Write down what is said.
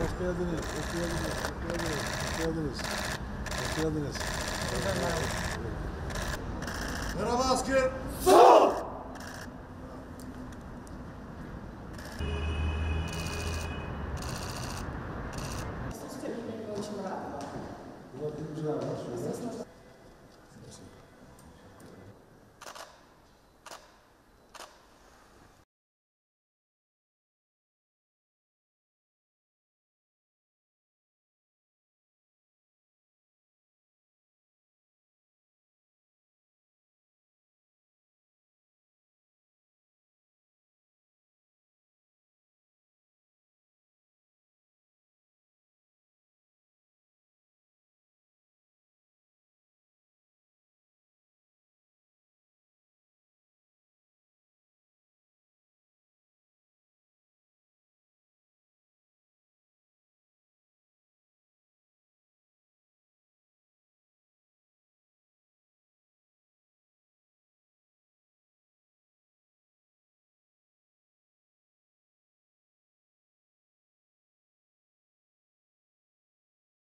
Hoş geldiniz, hoş geldiniz, hoş geldiniz, hoş geldiniz. Merhaba asker. Sol! Thank you.